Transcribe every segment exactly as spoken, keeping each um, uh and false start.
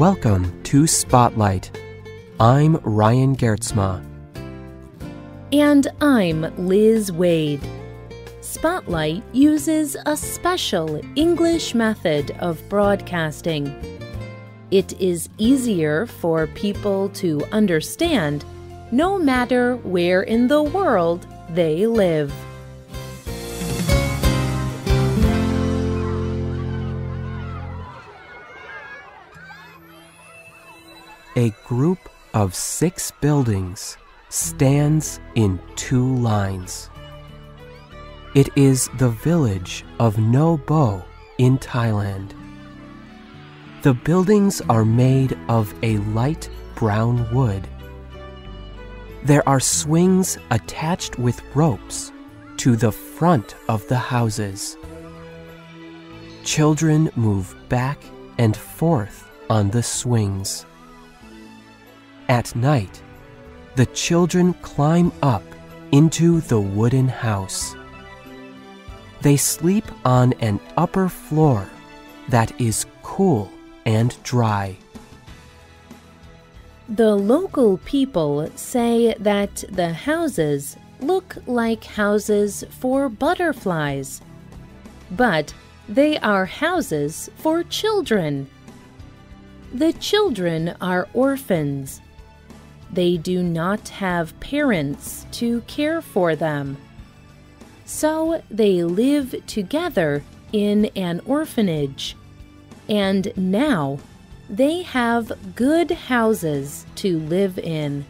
Welcome to Spotlight. I'm Ryan Geertsma. And I'm Liz Waid. Spotlight uses a special English method of broadcasting. It is easier for people to understand no matter where in the world they live. A group of six buildings stands in two lines. It is the village of Nobo in Thailand. The buildings are made of a light brown wood. There are swings attached with ropes to the front of the houses. Children move back and forth on the swings. At night, the children climb up into the wooden house. They sleep on an upper floor that is cool and dry. The local people say that the houses look like houses for butterflies, but they are houses for children. The children are orphans. They do not have parents to care for them. So they live together in an orphanage. And now they have good houses to live in.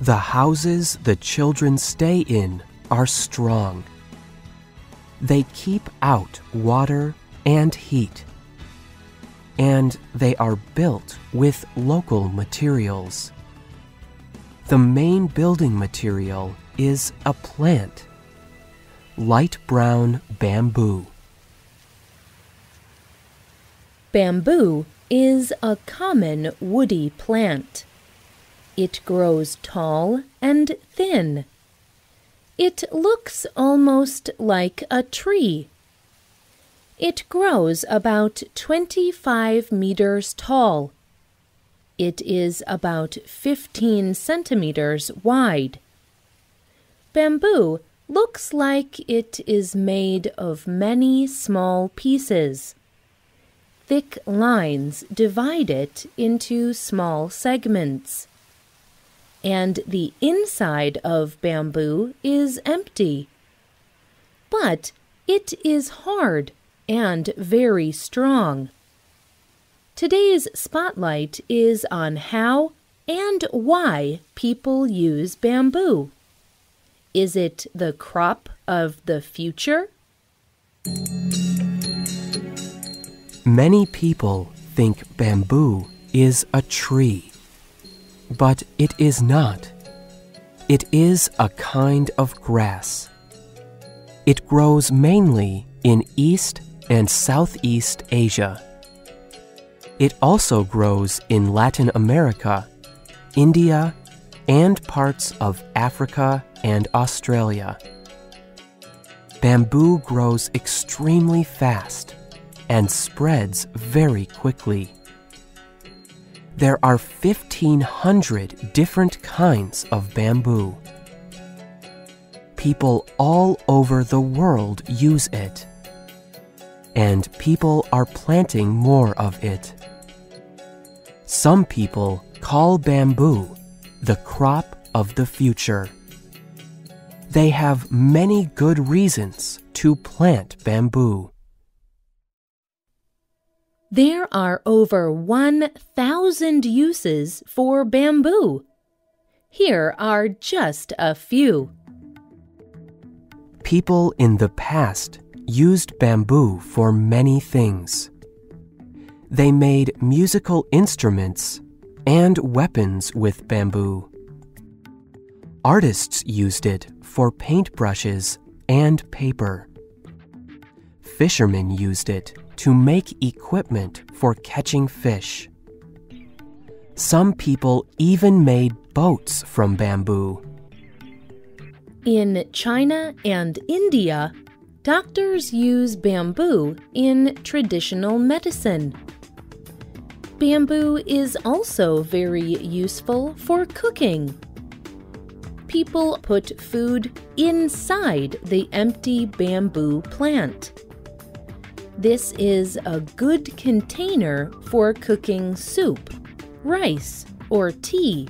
The houses the children stay in are strong. They keep out water and heat. And they are built with local materials. The main building material is a plant, light brown bamboo. Bamboo is a common woody plant. It grows tall and thin. It looks almost like a tree. It grows about twenty-five meters tall. It is about fifteen centimeters wide. Bamboo looks like it is made of many small pieces. Thick lines divide it into small segments. And the inside of bamboo is empty. But it is hard and very strong. Today's Spotlight is on how and why people use bamboo. Is it the crop of the future? Many people think bamboo is a tree, but it is not. It is a kind of grass. It grows mainly in East and Southeast Asia. It also grows in Latin America, India, and parts of Africa and Australia. Bamboo grows extremely fast and spreads very quickly. There are fifteen hundred different kinds of bamboo. People all over the world use it. And people are planting more of it. Some people call bamboo the crop of the future. They have many good reasons to plant bamboo. There are over one thousand uses for bamboo. Here are just a few. People in the past used bamboo for many things. They made musical instruments and weapons with bamboo. Artists used it for paintbrushes and paper. Fishermen used it to make equipment for catching fish. Some people even made boats from bamboo. In China and India, doctors use bamboo in traditional medicine. Bamboo is also very useful for cooking. People put food inside the empty bamboo plant. This is a good container for cooking soup, rice, or tea.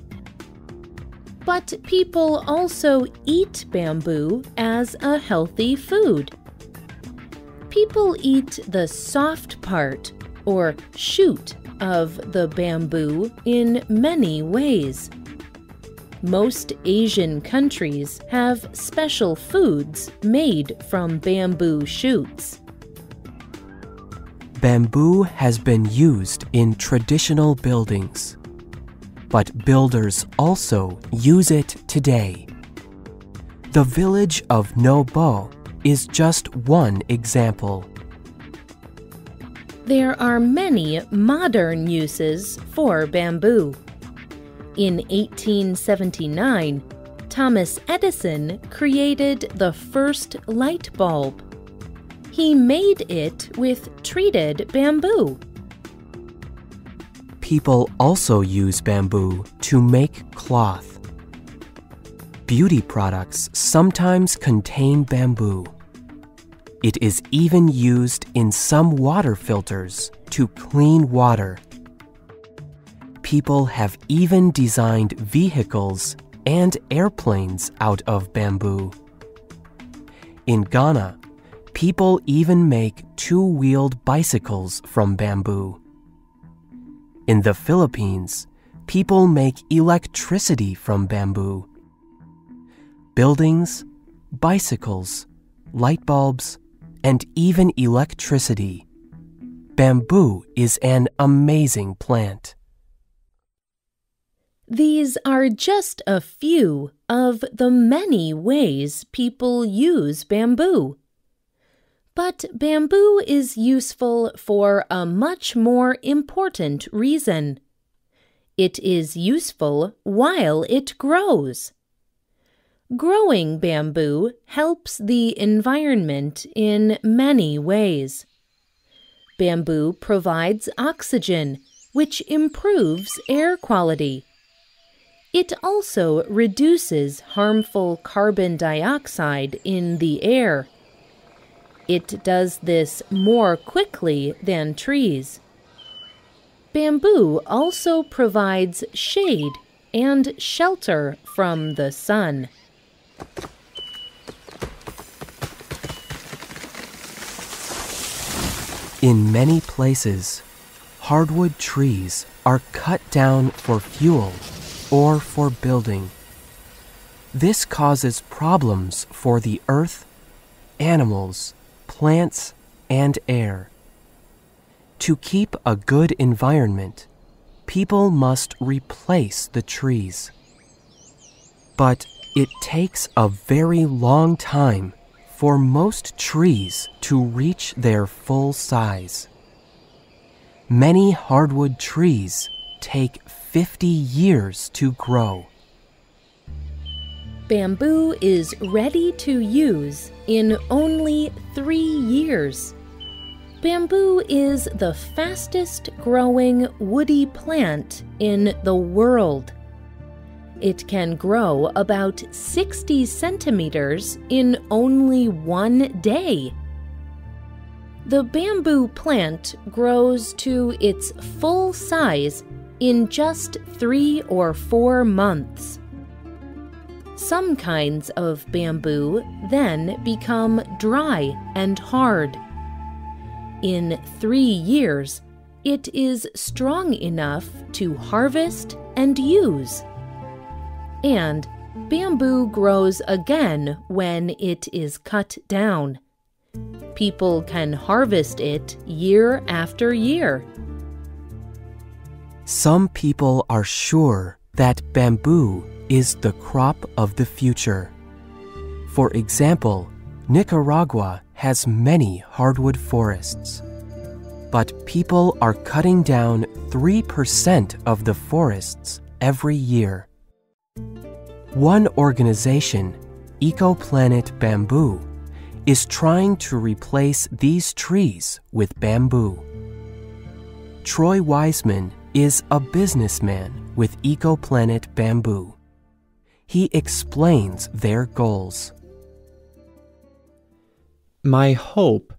But people also eat bamboo as a healthy food. People eat the soft part, or shoot, of the bamboo in many ways. Most Asian countries have special foods made from bamboo shoots. Bamboo has been used in traditional buildings, but builders also use it today. The village of Nobo is just one example. There are many modern uses for bamboo. In eighteen seventy-nine, Thomas Edison created the first light bulb. He made it with treated bamboo. People also use bamboo to make cloth. Beauty products sometimes contain bamboo. It is even used in some water filters to clean water. People have even designed vehicles and airplanes out of bamboo. In Ghana, people even make two-wheeled bicycles from bamboo. In the Philippines, people make electricity from bamboo. Buildings, bicycles, light bulbs, and even electricity. Bamboo is an amazing plant. These are just a few of the many ways people use bamboo. But bamboo is useful for a much more important reason. It is useful while it grows. Growing bamboo helps the environment in many ways. Bamboo provides oxygen, which improves air quality. It also reduces harmful carbon dioxide in the air. It does this more quickly than trees. Bamboo also provides shade and shelter from the sun. In many places, hardwood trees are cut down for fuel or for building. This causes problems for the earth, animals, plants, and air. To keep a good environment, people must replace the trees. But it takes a very long time for most trees to reach their full size. Many hardwood trees take fifty years to grow. Bamboo is ready to use in only three years. Bamboo is the fastest growing woody plant in the world. It can grow about sixty centimeters in only one day. The bamboo plant grows to its full size in just three or four months. Some kinds of bamboo then become dry and hard. In three years, it is strong enough to harvest and use. And bamboo grows again when it is cut down. People can harvest it year after year. Some people are sure that bamboo is the crop of the future. For example, Nicaragua has many hardwood forests. But people are cutting down three percent of the forests every year. One organization, EcoPlanet Bamboo, is trying to replace these trees with bamboo. Troy Wiseman is a businessman with EcoPlanet Bamboo. He explains their goals. My hope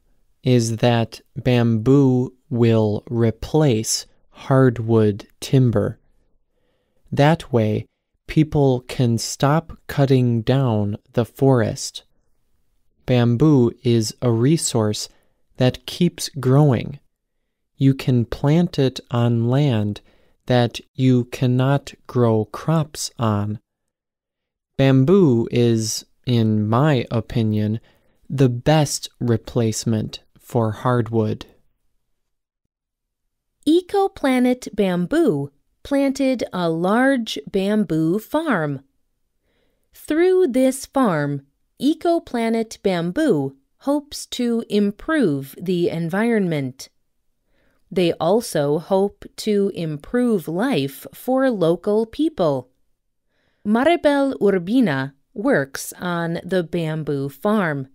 is that bamboo will replace hardwood timber. That way, people can stop cutting down the forest. Bamboo is a resource that keeps growing. You can plant it on land that you cannot grow crops on. Bamboo is, in my opinion, the best replacement for hardwood. EcoPlanet Bamboo planted a large bamboo farm. Through this farm, EcoPlanet Bamboo hopes to improve the environment. They also hope to improve life for local people. Maribel Urbina works on the bamboo farm.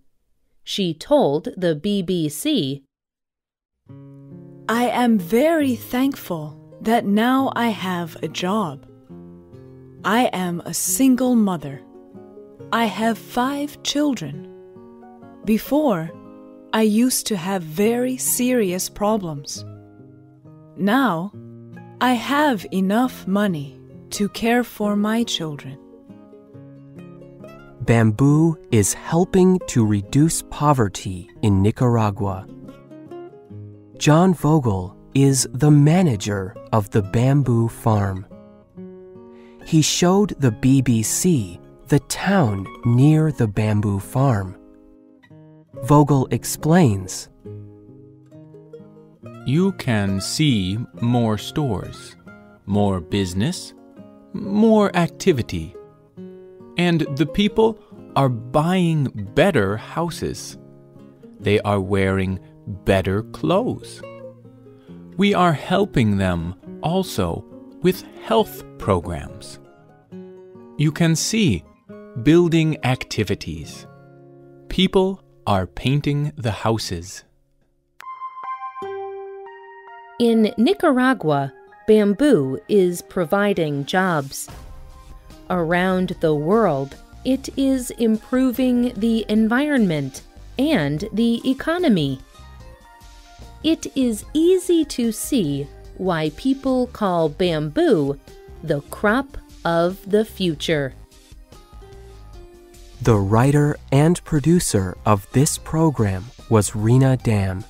She told the B B C, I am very thankful that now I have a job. I am a single mother. I have five children. Before, I used to have very serious problems. Now, I have enough money to care for my children. Bamboo is helping to reduce poverty in Nicaragua. John Vogel is the manager of the bamboo farm. He showed the B B C the town near the bamboo farm. Vogel explains, You can see more stores, more business, more activity. And the people are buying better houses. They are wearing better clothes. We are helping them also with health programs. You can see building activities. People are painting the houses. In Nicaragua, bamboo is providing jobs. Around the world, it is improving the environment and the economy. It is easy to see why people call bamboo the crop of the future. The writer and producer of this program was Rena Dam.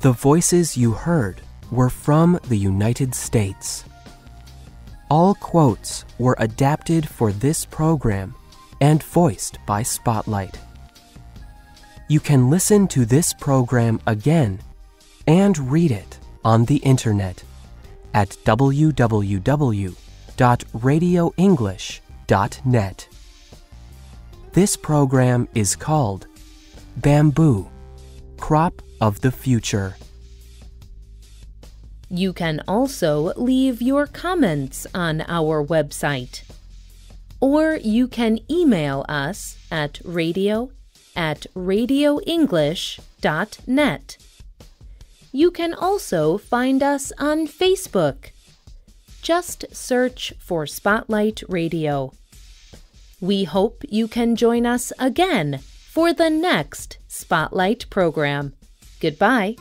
The voices you heard were from the United States. All quotes were adapted for this program and voiced by Spotlight. You can listen to this program again and read it on the internet at w w w dot radio english dot net. This program is called Bamboo, Crop of the Future. You can also leave your comments on our website. Or you can email us at radio at radio english dot net. You can also find us on Facebook. Just search for Spotlight Radio. We hope you can join us again for the next Spotlight program. Goodbye.